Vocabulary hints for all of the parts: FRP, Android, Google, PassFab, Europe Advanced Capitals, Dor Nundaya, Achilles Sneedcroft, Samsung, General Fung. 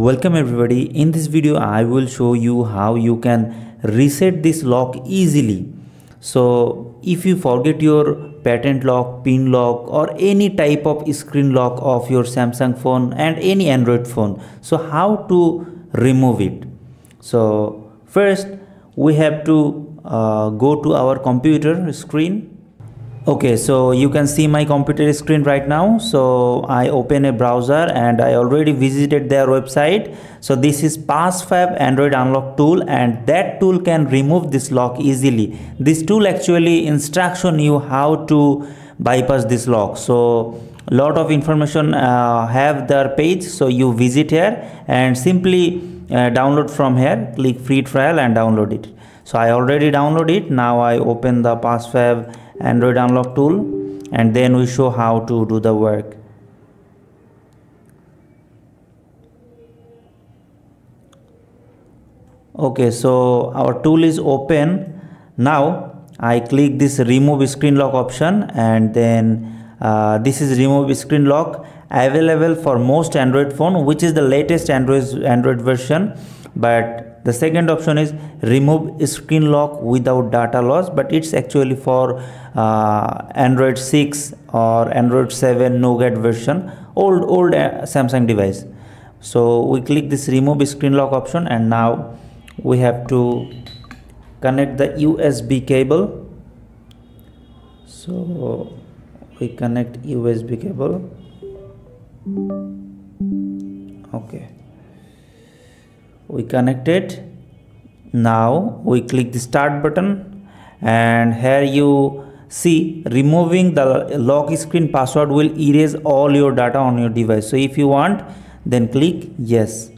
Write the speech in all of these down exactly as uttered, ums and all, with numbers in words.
Welcome everybody. In this video I will show you how you can reset this lock easily. So if you forget your patent lock, pin lock or any type of screen lock of your Samsung phone and any Android phone, so how to remove it? So first we have to uh, go to our computer screen. Okay, so you can see my computer screen right now. So I open a browser and I already visited their website. So this is PassFab Android unlock tool, and that tool can remove this lock easily. This tool actually instruction you how to bypass this lock. So lot of information uh, have their page. So you visit here and simply uh, download from here, click free trial and download it. So I already downloaded it. Now I open the PassFab Android unlock tool and then we show how to do the work. Okay, so our tool is open. Now I click this remove screen lock option, and then uh, this is remove screen lock available for most Android phone, which is the latest Android Android version. But the second option is remove screen lock without data loss, but it's actually for uh, Android six or Android seven Nougat version, old old uh, Samsung device. So we click this remove screen lock option, and now we have to connect the U S B cable. So we connect U S B cable. Okay. We connect it. Now we click the start button, and here you see removing the lock screen password will erase all your data on your device. So if you want, then click yes.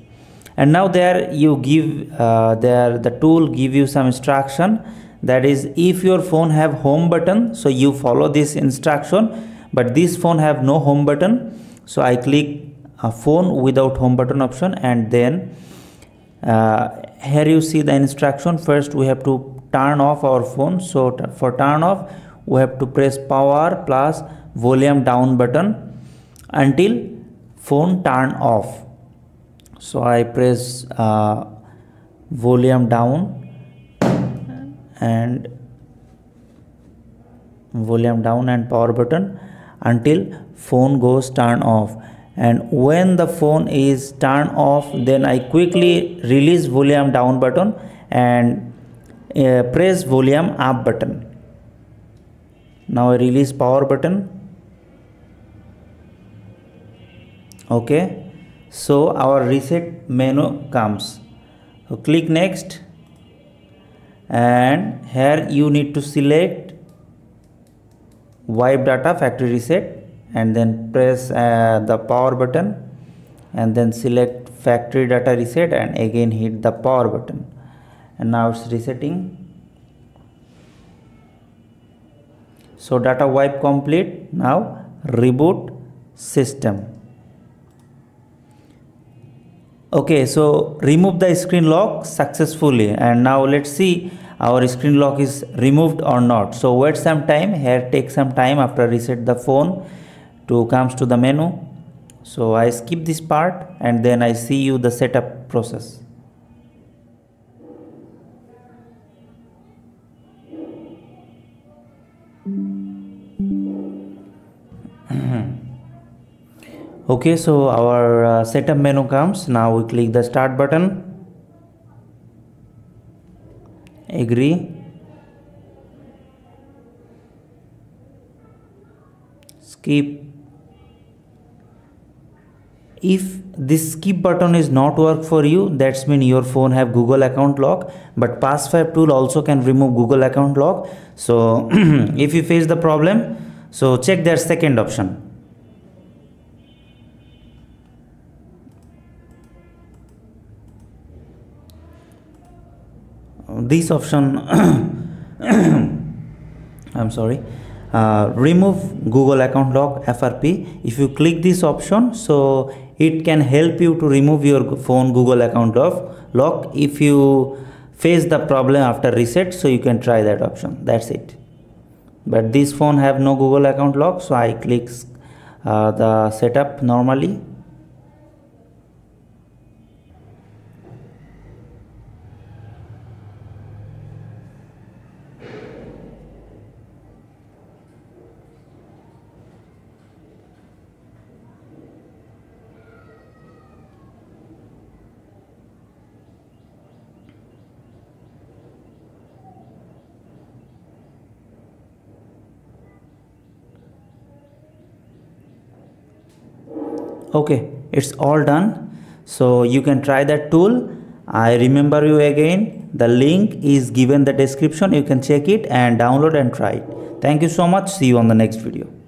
And now there you give uh, there the tool give you some instruction, that is if your phone have home button, so you follow this instruction, but this phone have no home button. So I click a phone without home button option, and then Uh, here you see the instruction. First we have to turn off our phone. So for turn off we have to press power plus volume down button until phone turn off. So I press uh, volume down and volume down and power button until phone goes turn off. And when the phone is turned off, then I quickly release volume down button and uh, press volume up button. Now I release power button. Okay, so our reset menu comes. So click next, and here you need to select wipe data factory reset, and then press uh, the power button, and then select factory data reset and again hit the power button, and now it's resetting. So data wipe complete. Now reboot system. Okay, so remove the screen lock successfully, and now let's see our screen lock is removed or not. So wait some time. Here take some time after reset the phone to comes to the menu. So I skip this part, and then I see you the setup process. Okay, so our uh, setup menu comes. Now we click the start button, agree, skip. If this skip button is not work for you, that's mean your phone have Google account lock, but PassFab tool also can remove Google account lock. So if you face the problem, so check their second option. This option, I'm sorry. Uh, remove Google account lock F R P. If you click this option, so it can help you to remove your phone Google account lock if you face the problem after reset. So you can try that option, that's it. But this phone have no Google account lock, so I click uh, the setup normally. Okay, it's all done. So you can try that tool. I remember you again, the link is given in the description. You can check it and download and try it. Thank you so much. See you on the next video.